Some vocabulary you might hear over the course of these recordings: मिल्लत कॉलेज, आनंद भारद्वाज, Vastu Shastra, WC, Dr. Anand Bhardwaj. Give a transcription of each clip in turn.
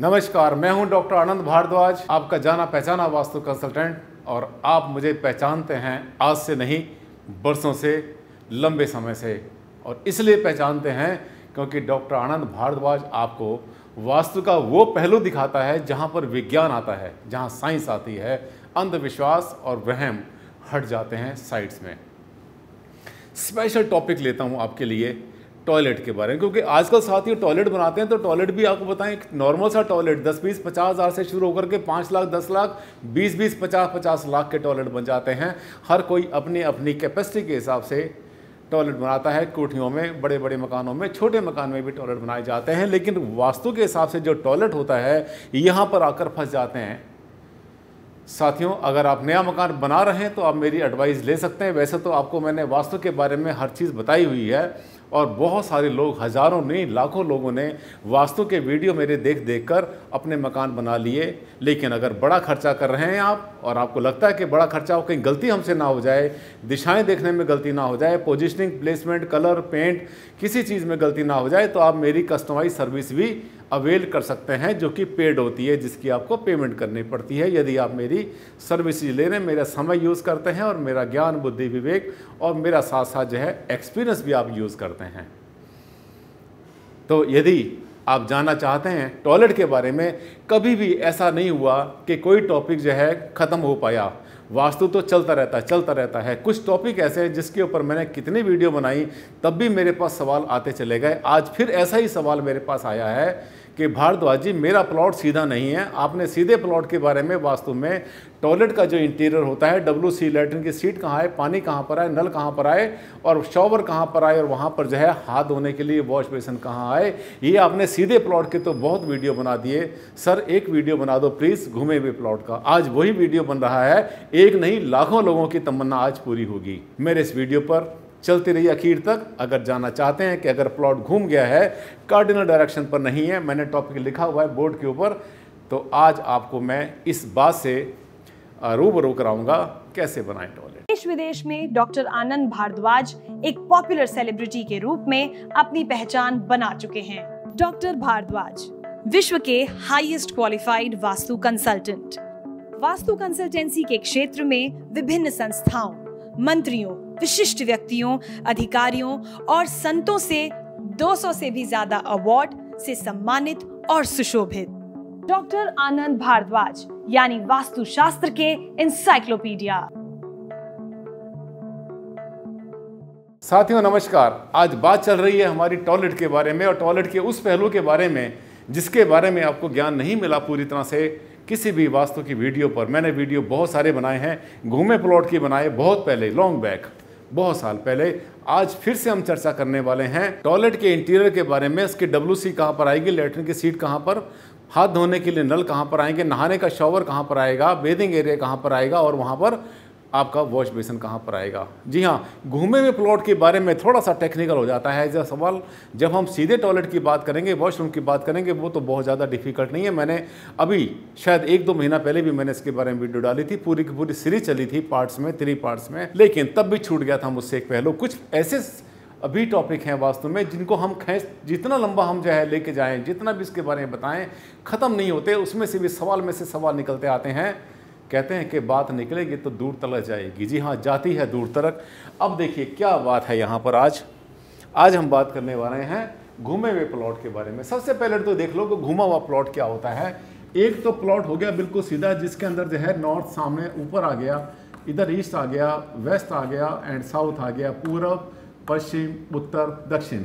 नमस्कार, मैं हूं डॉक्टर आनंद भारद्वाज, आपका जाना पहचाना वास्तु कंसल्टेंट। और आप मुझे पहचानते हैं आज से नहीं, बरसों से, लंबे समय से। और इसलिए पहचानते हैं क्योंकि डॉक्टर आनंद भारद्वाज आपको वास्तु का वो पहलू दिखाता है जहां पर विज्ञान आता है, जहां साइंस आती है, अंधविश्वास और वहम हट जाते हैं साइड्स में। स्पेशल टॉपिक लेता हूँ आपके लिए टॉयलेट के बारे में, क्योंकि आजकल साथियों टॉयलेट बनाते हैं तो टॉयलेट भी आपको बताएं नॉर्मल सा टॉयलेट 10-20-50 हज़ार से शुरू होकर के 5 लाख 10 लाख 20-20-50-50 लाख के टॉयलेट बन जाते हैं। हर कोई अपनी अपनी कैपेसिटी के हिसाब से टॉयलेट बनाता है। कोठियों में, बड़े बड़े मकानों में, छोटे मकान में भी टॉयलेट बनाए जाते हैं, लेकिन वास्तु के हिसाब से जो टॉयलेट होता है यहाँ पर आकर फंस जाते हैं साथियों। अगर आप नया मकान बना रहे हैं तो आप मेरी एडवाइस ले सकते हैं। वैसे तो आपको मैंने वास्तु के बारे में हर चीज़ बताई हुई है और बहुत सारे लोग, हज़ारों नहीं लाखों लोगों ने वास्तु के वीडियो मेरे देख कर अपने मकान बना लिए। लेकिन अगर बड़ा खर्चा कर रहे हैं आप और आपको लगता है कि बड़ा खर्चा हो, कहीं गलती हमसे ना हो जाए, दिशाएं देखने में गलती ना हो जाए, पोजीशनिंग, प्लेसमेंट, कलर, पेंट, किसी चीज़ में गलती ना हो जाए, तो आप मेरी कस्टमाइज सर्विस भी अवेल कर सकते हैं, जो कि पेड होती है, जिसकी आपको पेमेंट करनी पड़ती है। यदि आप मेरी सर्विस लेने, मेरा समय यूज़ करते हैं और मेरा ज्ञान, बुद्धि, विवेक और मेरा साथ साथ जो है एक्सपीरियंस भी आप यूज़ करते हैं। तो यदि आप जानना चाहते हैं टॉयलेट के बारे में, कभी भी ऐसा नहीं हुआ कि कोई टॉपिक जो है ख़त्म हो पाया। वास्तु तो चलता रहता है। कुछ टॉपिक ऐसे हैं जिसके ऊपर मैंने कितनी वीडियो बनाई, तब भी मेरे पास सवाल आते चले गए। आज फिर ऐसा ही सवाल मेरे पास आया है कि भारद्वाज जी, मेरा प्लॉट सीधा नहीं है, आपने सीधे प्लॉट के बारे में, वास्तु में टॉयलेट का जो इंटीरियर होता है, WC लैट्रिन की सीट कहाँ है, पानी कहाँ पर आए, नल कहाँ पर आए और शॉवर कहाँ पर आए, और वहाँ पर जो है हाथ धोने के लिए वॉश बेसिन कहाँ आए, ये आपने सीधे प्लॉट के तो बहुत वीडियो बना दिए। सर एक वीडियो बना दो प्लीज़ घूमे हुए प्लॉट का। आज वही वीडियो बन रहा है, एक नहीं लाखों लोगों की तमन्ना आज पूरी होगी। मेरे इस वीडियो पर चलते रहिए आखिर तक। अगर जानना चाहते हैं कि अगर प्लॉट घूम गया है, कार्डिनल डायरेक्शन पर नहीं है, मैंने टॉपिक लिखा हुआ है बोर्ड के ऊपर, तो आज आपको मैं इस बात से रूबरू कराऊंगा कैसे बनाएं टॉयलेट। देश विदेश में डॉक्टर आनंद भारद्वाज एक पॉपुलर सेलिब्रिटी के रूप में अपनी पहचान बना चुके हैं। डॉक्टर भारद्वाज विश्व के highest qualified vastu consultant, vastu consultancy के क्षेत्र में विभिन्न संस्थाओं, मंत्रियों, विशिष्ट व्यक्तियों, अधिकारियों और संतों से 200 से भी ज्यादा अवार्ड से सम्मानित और सुशोभित। डॉक्टर आनंद भारद्वाज यानी वास्तु शास्त्र के इंसाइक्लोपीडिया। साथियों नमस्कार, आज बात चल रही है हमारी टॉयलेट के बारे में और टॉयलेट के उस पहलू के बारे में जिसके बारे में आपको ज्ञान नहीं मिला पूरी तरह से किसी भी वास्तु की वीडियो पर। मैंने वीडियो बहुत सारे बनाए हैं, घूमे प्लॉट की बनाए बहुत पहले, लॉन्ग बैक, बहुत साल पहले। आज फिर से हम चर्चा करने वाले हैं टॉयलेट के इंटीरियर के बारे में, इसके WC कहाँ पर आएगी, लैट्रिन की सीट कहाँ पर, हाथ धोने के लिए नल कहाँ पर आएंगे, नहाने का शॉवर कहाँ पर आएगा, बेदिंग एरिया कहाँ पर आएगा और वहाँ पर आपका वॉश बेसिन कहाँ पर आएगा। जी हाँ, घूमे हुए प्लॉट के बारे में थोड़ा सा टेक्निकल हो जाता है जब सवाल, जब हम सीधे टॉयलेट की बात करेंगे, वॉशरूम की बात करेंगे, वो तो बहुत ज़्यादा डिफिकल्ट नहीं है। मैंने अभी शायद 1-2 महीना पहले भी मैंने इसके बारे में वीडियो डाली थी, पूरी की पूरी सीरीज चली थी पार्ट्स में, 3 पार्ट्स में, लेकिन तब भी छूट गया था मुझसे एक पहलू। कुछ ऐसे अभी टॉपिक हैं वास्तव में जिनको हम जितना लंबा हम जो है लेके जाएँ, जितना भी इसके बारे में बताएँ, ख़त्म नहीं होते, उसमें से भी सवाल में से सवाल निकलते आते हैं। कहते हैं कि बात निकलेगी तो दूर तलक जाएगी। जी हाँ, जाती है दूर तलक। अब देखिए क्या बात है यहाँ पर। आज हम बात करने वाले हैं घूमे हुए प्लॉट के बारे में। सबसे पहले तो देख लो कि घूमा हुआ प्लॉट क्या होता है। एक तो प्लॉट हो गया बिल्कुल सीधा, जिसके अंदर जो है नॉर्थ सामने ऊपर आ गया, इधर ईस्ट आ गया, वेस्ट आ गया एंड साउथ आ गया, पूरब, पश्चिम, उत्तर, दक्षिण।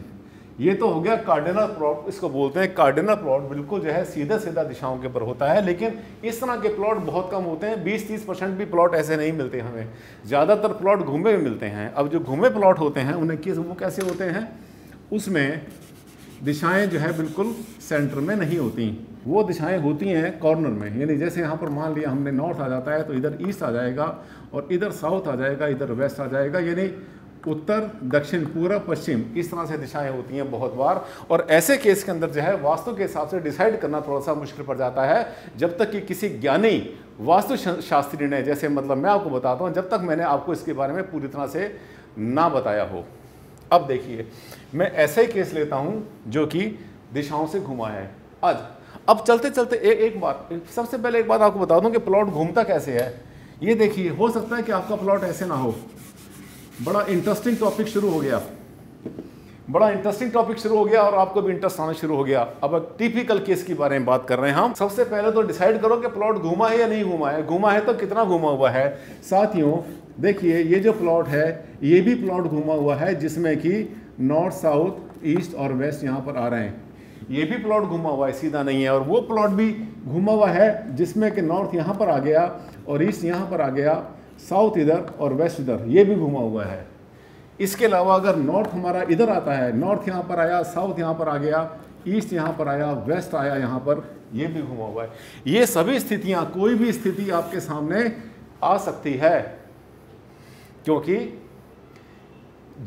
ये तो हो गया कार्डिनल प्लॉट, इसको बोलते हैं कार्डिनल प्लॉट। बिल्कुल जो है सीधा सीधा दिशाओं के ऊपर होता है, लेकिन इस तरह के प्लॉट बहुत कम होते हैं। 20-30% भी प्लॉट ऐसे नहीं मिलते हमें, ज़्यादातर प्लॉट घूमे हुए मिलते हैं। अब जो घूमे प्लॉट होते हैं उन्हें वो कैसे होते हैं, उसमें दिशाएँ जो है बिल्कुल सेंटर में नहीं होती, वो दिशाएँ होती हैं कॉर्नर में। यानी जैसे यहाँ पर मान लिया हमने नॉर्थ आ जाता है तो इधर ईस्ट आ जाएगा और इधर साउथ आ जाएगा, इधर वेस्ट आ जाएगा, यानी उत्तर, दक्षिण, पूरब, पश्चिम, इस तरह से दिशाएं होती हैं बहुत बार। और ऐसे केस के अंदर जो है वास्तु के हिसाब से डिसाइड करना थोड़ा सा मुश्किल पड़ जाता है, जब तक कि किसी ज्ञानी वास्तु शास्त्री ने, जैसे मतलब मैं आपको बताता हूं, जब तक मैंने आपको इसके बारे में पूरी तरह से ना बताया हो। अब देखिए मैं ऐसे ही केस लेता हूँ जो कि दिशाओं से घुमा है। आज। अब चलते चलते एक बात, सबसे पहले एक बात आपको बता दूं कि प्लॉट घूमता कैसे है। ये देखिए, हो सकता है कि आपका प्लॉट ऐसे ना हो। बड़ा इंटरेस्टिंग टॉपिक शुरू हो गया, और आपको भी इंटरेस्ट आना शुरू हो गया। अब टिपिकल केस के बारे में बात कर रहे हैं हम। सबसे पहले तो डिसाइड करो कि प्लॉट घूमा है या नहीं घूमा है, घूमा है तो कितना घूमा हुआ है। साथियों देखिए, ये जो प्लॉट है ये भी प्लॉट घूमा हुआ है, जिसमें कि नॉर्थ साउथ ईस्ट और वेस्ट यहाँ पर आ रहे हैं। ये भी प्लॉट घूमा हुआ है, सीधा नहीं है। और वो प्लॉट भी घूमा हुआ है जिसमें कि नॉर्थ यहाँ पर आ गया और ईस्ट यहाँ पर आ गया, साउथ इधर और वेस्ट इधर, ये भी घूमा हुआ है। इसके अलावा अगर नॉर्थ हमारा इधर आता है, नॉर्थ यहाँ पर आया, साउथ यहाँ पर आ गया, ईस्ट यहाँ पर आया, वेस्ट आया यहाँ पर, ये भी घूमा हुआ है। ये सभी स्थितियाँ, कोई भी स्थिति आपके सामने आ सकती है, क्योंकि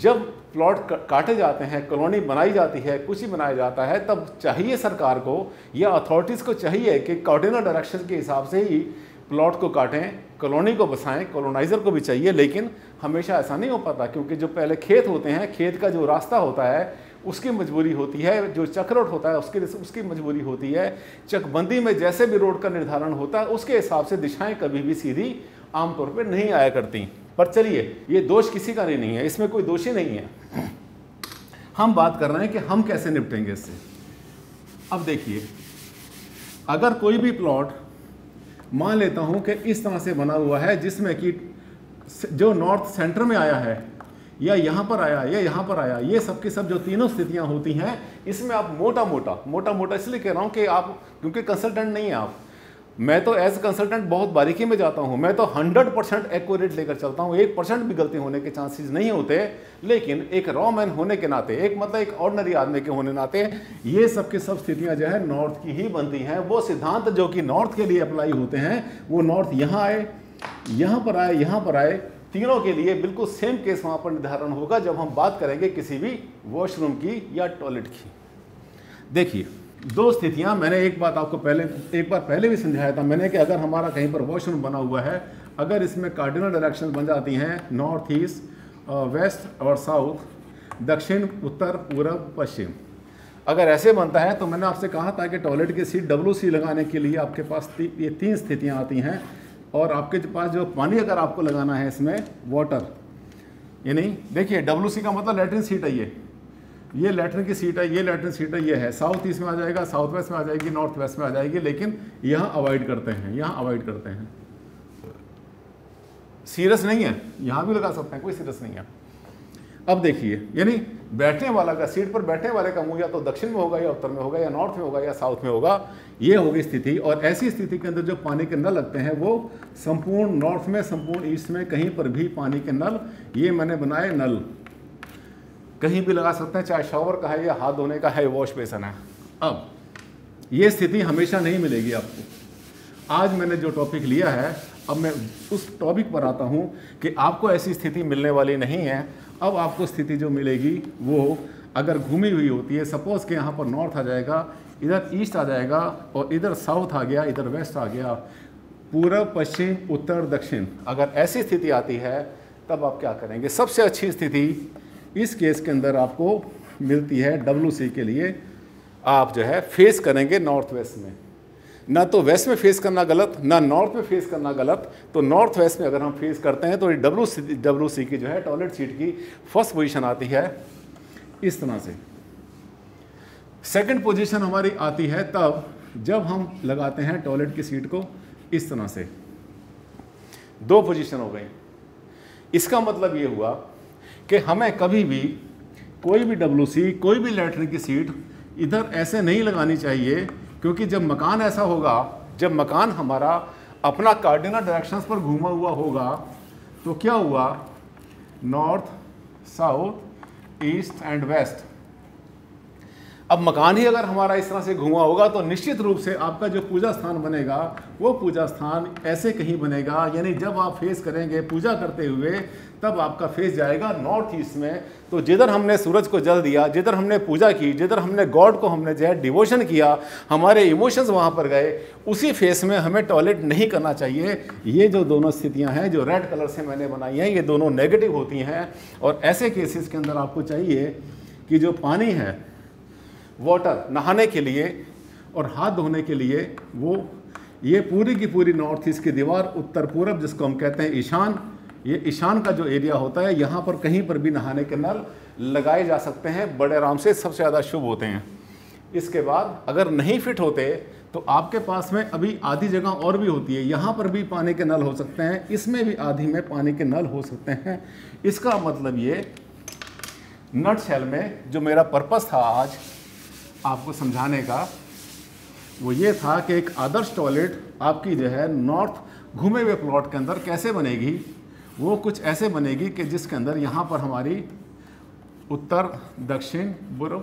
जब प्लॉट काटे जाते हैं, कॉलोनी बनाई जाती है, कुछ ही बनाया जाता है, तब चाहिए सरकार को या अथॉरिटीज़ को चाहिए कि कॉर्डिनेट डायरेक्शन के हिसाब से ही प्लॉट को काटें, कॉलोनी को बसाएं, कॉलोनाइज़र को भी चाहिए। लेकिन हमेशा ऐसा नहीं हो पाता, क्योंकि जो पहले खेत होते हैं, खेत का जो रास्ता होता है उसकी मजबूरी होती है, जो चक्रोड होता है उसकी मजबूरी होती है। चकबंदी में जैसे भी रोड का निर्धारण होता है उसके हिसाब से दिशाएँ कभी भी सीधी आमतौर पर नहीं आया करती। पर चलिए, ये दोष किसी का नहीं है, इसमें कोई दोषी नहीं है। हम बात कर रहे हैं कि हम कैसे निपटेंगे इससे। अब देखिए, अगर कोई भी प्लॉट, मान लेता हूं कि इस तरह से बना हुआ है, जिसमें कि जो नॉर्थ सेंटर में आया है या यहाँ पर आया या यहाँ पर आया, ये सब की सब जो तीनों स्थितियाँ होती हैं, इसमें आप मोटा मोटा इसलिए कह रहा हूँ कि आप, क्योंकि कंसल्टेंट नहीं हैं आप, मैं तो एज कंसल्टेंट बहुत बारीकी में जाता हूं, मैं तो 100% एक्यूरेट लेकर चलता हूं, 1% भी गलती होने के चांसेस नहीं होते। लेकिन एक रॉ मैन होने के नाते, एक मतलब एक ऑर्डिनरी आदमी के होने नाते, ये सब की सब स्थितियां जो है नॉर्थ की ही बनती हैं। वो सिद्धांत जो कि नॉर्थ के लिए अप्लाई होते हैं, वो नॉर्थ यहाँ आए, यहाँ पर आए, यहाँ पर आए, तीनों के लिए बिल्कुल सेम केस वहाँ पर निर्धारण होगा जब हम बात करेंगे किसी भी वॉशरूम की या टॉयलेट की। देखिए, दो स्थितियां, मैंने एक बात आपको एक बार पहले भी समझाया था मैंने, कि अगर हमारा कहीं पर वॉशरूम बना हुआ है, अगर इसमें कार्डिनल डायरेक्शन बन जाती हैं, नॉर्थ ईस्ट वेस्ट और साउथ, दक्षिण उत्तर पूर्व पश्चिम, अगर ऐसे बनता है तो मैंने आपसे कहा था कि टॉयलेट की सीट WC लगाने के लिए आपके पास ये तीन स्थितियाँ आती हैं। और आपके पास जो पानी अगर आपको लगाना है इसमें, वाटर, यानी देखिए WC का मतलब लेटरिन सीट है, ये लेटरिन की सीट है, ये लेटरिन सीट है, ये है। साउथ ईस्ट में आ जाएगा, साउथ वेस्ट में आ जाएगी, नॉर्थ वेस्ट में आ जाएगी, लेकिन यहाँ अवॉइड करते हैं, यहाँ अवॉइड करते हैं। सीरियस नहीं है, यहाँ भी लगा सकते हैं, कोई सीरियस नहीं है। अब देखिए, यानी बैठने वाला का, सीट पर बैठने वाले का मुँह या तो दक्षिण में होगा या उत्तर में होगा या नॉर्थ में होगा या साउथ में होगा, ये होगी स्थिति। और ऐसी स्थिति के अंदर जो पानी के नल लगते हैं, वो संपूर्ण नॉर्थ में, संपूर्ण ईस्ट में, कहीं पर भी पानी के नल, ये मैंने बनाए नल, कहीं भी लगा सकते हैं, चाहे शॉवर का है या हाथ धोने का है, वॉश बेसन है। अब ये स्थिति हमेशा नहीं मिलेगी आपको। आज मैंने जो टॉपिक लिया है, अब मैं उस टॉपिक पर आता हूँ कि आपको ऐसी स्थिति मिलने वाली नहीं है। अब आपको स्थिति जो मिलेगी वो अगर घूमी हुई होती है, सपोज कि यहाँ पर नॉर्थ आ जाएगा, इधर ईस्ट आ जाएगा और इधर साउथ आ गया, इधर वेस्ट आ गया, पूर्व पश्चिम उत्तर दक्षिण, अगर ऐसी स्थिति आती है तब आप क्या करेंगे। सबसे अच्छी स्थिति इस केस के अंदर आपको मिलती है WC के लिए, आप जो है फेस करेंगे नॉर्थ वेस्ट में। ना तो वेस्ट में फेस करना गलत, ना नॉर्थ में फेस करना गलत, तो नॉर्थ वेस्ट में अगर हम फेस करते हैं तो ये WC की जो है टॉयलेट सीट की फर्स्ट पोजीशन आती है इस तरह से। सेकंड पोजीशन हमारी आती है तब जब हम लगाते हैं टॉयलेट की सीट को इस तरह से, दो पोजीशन हो गई। इसका मतलब ये हुआ कि हमें कभी भी कोई भी WC, कोई भी लेटरिन की सीट इधर ऐसे नहीं लगानी चाहिए, क्योंकि जब मकान ऐसा होगा, जब मकान हमारा अपना कार्डिनल डायरेक्शंस पर घूमा हुआ होगा, तो क्या हुआ, north south east and west, अब मकान ही अगर हमारा इस तरह से घूमा होगा तो निश्चित रूप से आपका जो पूजा स्थान बनेगा वो पूजा स्थान ऐसे कहीं बनेगा। यानी जब आप फेस करेंगे पूजा करते हुए, तब आपका फेस जाएगा नॉर्थ ईस्ट में। तो जिधर हमने सूरज को जल दिया, जिधर हमने पूजा की, जिधर हमने गॉड को हमने जो है डिवोशन किया, हमारे इमोशंस वहाँ पर गए, उसी फेस में हमें टॉयलेट नहीं करना चाहिए। ये जो दोनों स्थितियाँ हैं जो रेड कलर से मैंने बनाई हैं, ये दोनों नेगेटिव होती हैं। और ऐसे केसेस के अंदर आपको चाहिए कि जो पानी है, वाटर नहाने के लिए, और हाथ धोने के लिए वो ये पूरी की पूरी नॉर्थ ईस्ट की दीवार, उत्तर पूरब जिसको हम कहते हैं ईशान, ये ईशान का जो एरिया होता है यहाँ पर कहीं पर भी नहाने के नल लगाए जा सकते हैं, बड़े आराम से सबसे ज़्यादा शुभ होते हैं। इसके बाद अगर नहीं फिट होते तो आपके पास में अभी आधी जगह और भी होती है, यहाँ पर भी पानी के नल हो सकते हैं, इसमें भी आधी में पानी के नल हो सकते हैं। इसका मतलब ये नट शेल में जो मेरा पर्पस था आज आपको समझाने का वो ये था कि एक आदर्श टॉयलेट आपकी जो है नॉर्थ घूमे हुए प्लॉट के अंदर कैसे बनेगी, वो कुछ ऐसे बनेगी कि जिसके अंदर यहाँ पर हमारी उत्तर, दक्षिण, पूर्व,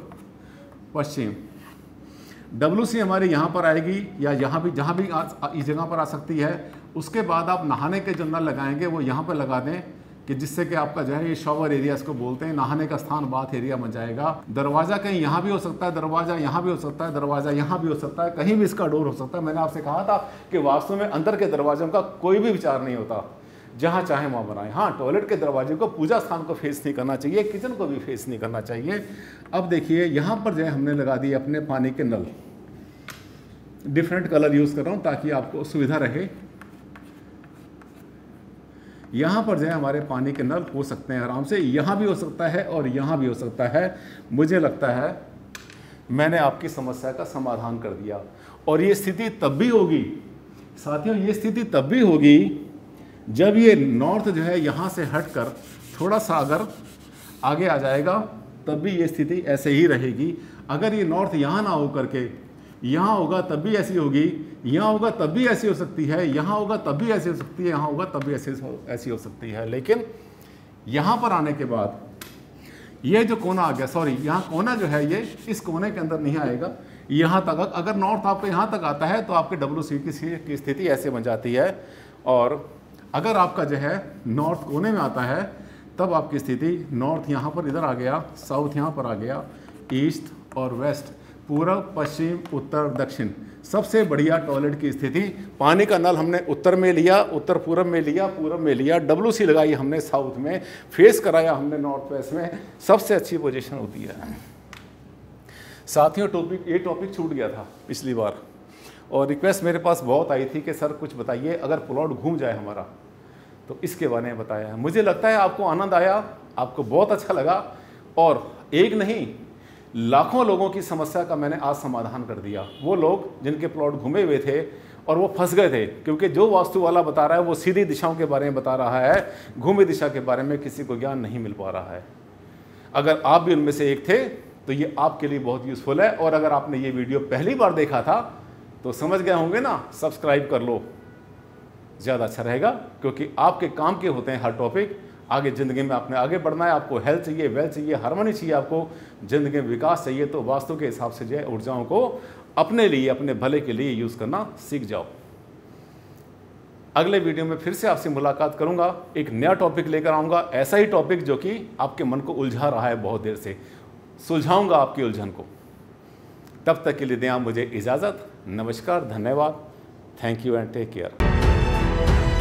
पश्चिम, WC हमारी यहाँ पर आएगी या यहाँ भी जहाँ भी इस जगह पर आ सकती है। उसके बाद आप नहाने के जो नल लगाएंगे वो यहाँ पर लगा दें कि जिससे कि आपका जो है ये शॉवर एरिया इसको बोलते हैं, नहाने का स्थान बाथ एरिया बन जाएगा। दरवाज़ा कहीं यहाँ भी हो सकता है, दरवाज़ा यहाँ भी हो सकता है, दरवाज़ा यहाँ भी हो सकता है, कहीं भी इसका डोर हो सकता है। मैंने आपसे कहा था कि वास्तव में अंदर के दरवाज़ों का कोई भी विचार नहीं होता, जहाँ चाहे वहाँ बनाएं। हाँ, टॉयलेट के दरवाजे को, पूजा स्थान को फेस नहीं करना चाहिए, किचन को भी फेस नहीं करना चाहिए। अब देखिए यहाँ पर जो है हमने लगा दिए अपने पानी के नल, डिफरेंट कलर यूज़ कर रहा हूँ ताकि आपको सुविधा रहे। यहाँ पर जो है हमारे पानी के नल हो सकते हैं आराम से, यहाँ भी हो सकता है और यहाँ भी हो सकता है। मुझे लगता है मैंने आपकी समस्या का समाधान कर दिया। और ये स्थिति तब भी होगी साथियों, ये स्थिति तब भी होगी जब ये नॉर्थ जो है यहाँ से हटकर थोड़ा सा अगर आगे आ जाएगा, तब भी ये स्थिति ऐसे ही रहेगी। अगर ये नॉर्थ यहाँ ना हो करके यहाँ होगा तब भी ऐसी होगी, यहाँ होगा तब भी ऐसी हो सकती है, यहाँ होगा तब भी ऐसी हो सकती है, यहाँ होगा तब भी ऐसी हो सकती है। लेकिन यहाँ पर आने के बाद ये जो कोना आ गया, सॉरी यहाँ कोना जो है ये इस कोने के अंदर नहीं आएगा। यहाँ तक अगर नॉर्थ आपको यहाँ तक आता है तो आपके WC की स्थिति ऐसे बन जाती है। और अगर आपका जो है नॉर्थ कोने में आता है तब आपकी स्थिति नॉर्थ यहाँ पर इधर आ गया, साउथ यहाँ पर आ गया, ईस्ट और वेस्ट, पूरब, पश्चिम, उत्तर, दक्षिण। सबसे बढ़िया टॉयलेट की स्थिति, पानी का नल हमने उत्तर में लिया, उत्तर पूरब में लिया, पूरब में लिया, WC लगाई हमने साउथ में, फेस कराया हमने नॉर्थ वेस्ट में। सबसे अच्छी पोजीशन होती है साथियों। ये टॉपिक छूट गया था पिछली बार और रिक्वेस्ट मेरे पास बहुत आई थी कि सर कुछ बताइए अगर प्लॉट घूम जाए हमारा, तो इसके बारे में बताया। मुझे लगता है आपको आनंद आया, आपको बहुत अच्छा लगा और एक नहीं लाखों लोगों की समस्या का मैंने आज समाधान कर दिया। वो लोग जिनके प्लॉट घूमे हुए थे और वो फंस गए थे, क्योंकि जो वास्तु वाला बता रहा है वो सीधी दिशाओं के बारे में बता रहा है, घूमे दिशा के बारे में किसी को ज्ञान नहीं मिल पा रहा है। अगर आप भी उनमें से एक थे तो ये आपके लिए बहुत यूज़फुल है। और अगर आपने ये वीडियो पहली बार देखा था तो समझ गए होंगे ना, सब्सक्राइब कर लो, ज़्यादा अच्छा रहेगा, क्योंकि आपके काम के होते हैं हर टॉपिक। आगे ज़िंदगी में आपने आगे बढ़ना है, आपको हेल्थ चाहिए, वेल्थ चाहिए, हार्मनी चाहिए, आपको ज़िंदगी में विकास चाहिए, तो वास्तु के हिसाब से जो है ऊर्जाओं को अपने लिए, अपने भले के लिए यूज़ करना सीख जाओ। अगले वीडियो में फिर से आपसे मुलाकात करूँगा, एक नया टॉपिक लेकर आऊँगा, ऐसा ही टॉपिक जो कि आपके मन को उलझा रहा है बहुत देर से, सुलझाऊँगा आपकी उलझन को। तब तक के लिए दें आप मुझे इजाज़त। नमस्कार, धन्यवाद, thank you and take care.